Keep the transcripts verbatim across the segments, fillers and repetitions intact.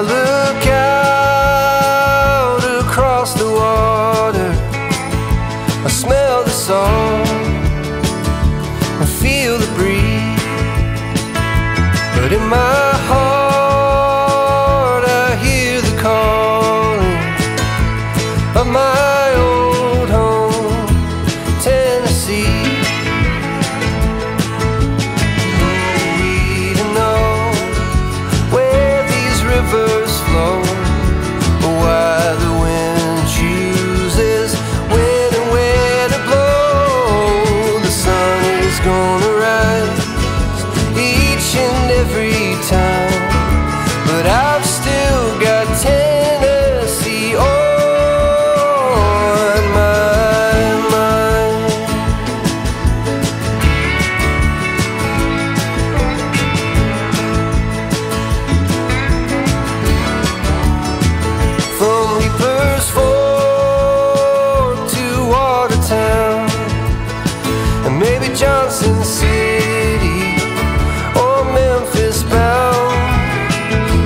I look out across the water, I smell the song, I feel the breeze, but in my heart I hear the calling of my old home, Tennessee. Johnson City or Memphis bound,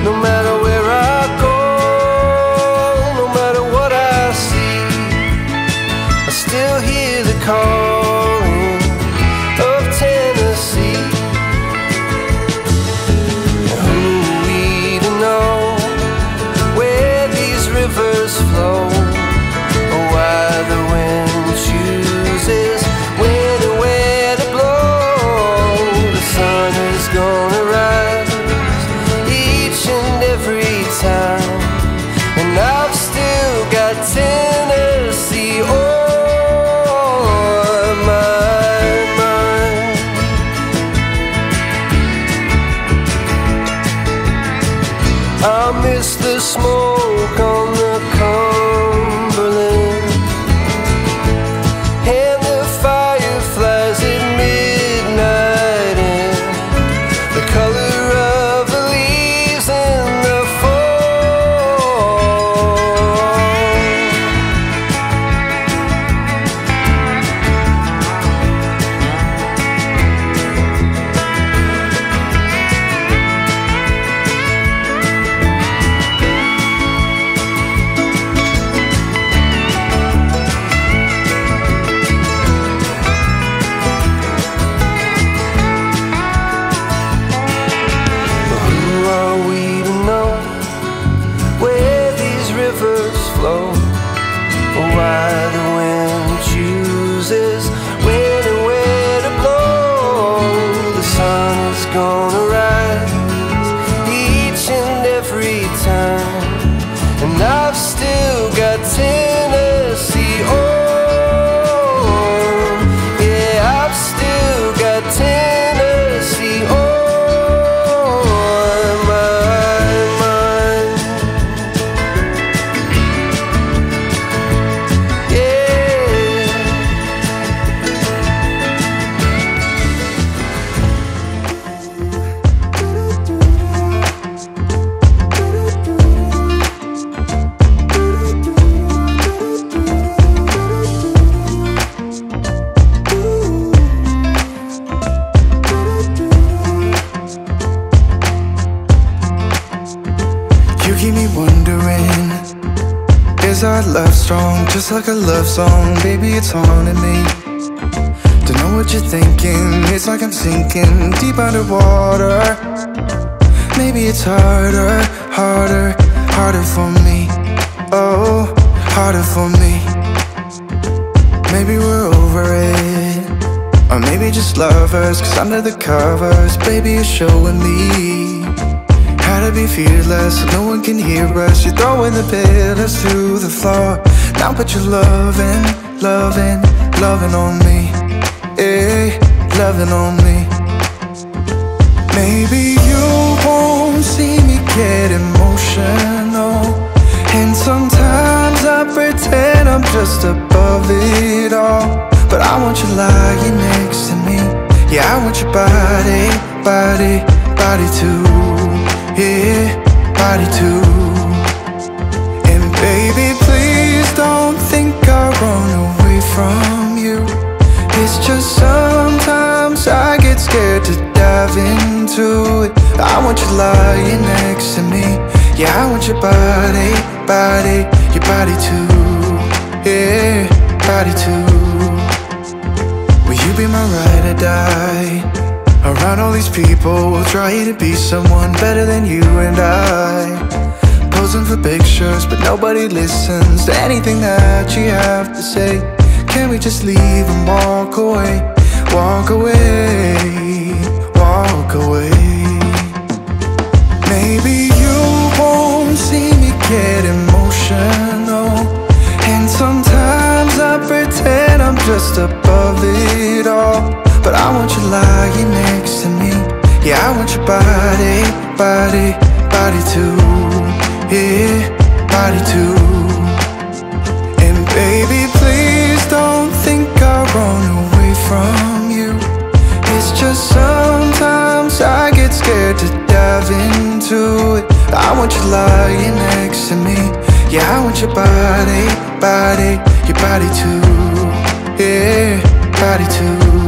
no matter where I go, no matter what I see, I still hear the calling of Tennessee. And who are we to know where these rivers flow, or why the wind chooses Tennessee on my mind. I miss the smoke on the Cumberland and the fireflies at midnight and the color of the leaves in the fall. Why the wind chooses when and where to blow, the sun is gonna rise each and every time, and I've still got Tennessee on. Yeah, I've still got Tennessee on. Keep me wondering, is our love strong? Just like a love song, baby, it's haunting me. Don't know what you're thinking, it's like I'm sinking deep underwater. Maybe it's harder, harder, harder for me. Oh, harder for me. Maybe we're over it, or maybe just lovers, 'cause under the covers, baby, you're showing me how to be fearless, so no one can hear us. You're throwing the pillars through the floor now, but you're loving, loving, loving on me. Eh, loving on me. Maybe you won't see me get emotional, and sometimes I pretend I'm just above it all, but I want you lying next to me. Yeah, I want your body, body, body too. Yeah, body too. And baby, please don't think I run away from you. It's just sometimes I get scared to dive into it. I want you lying next to me. Yeah, I want your body, body, your body too. Yeah, body too. Will you be my ride or die? Around all these people, we'll try to be someone better than you and I. Posing for pictures, but nobody listens to anything that you have to say. Can we just leave and walk away? Walk away, walk away. Maybe you won't see me get emotional, and sometimes I pretend I'm just above it all. But I want you lying next to me. Yeah, I want your body, body, body too. Yeah, body too. And baby, please don't think I run away from you. It's just sometimes I get scared to dive into it. I want you lying next to me. Yeah, I want your body, body, your body too. Yeah, body too.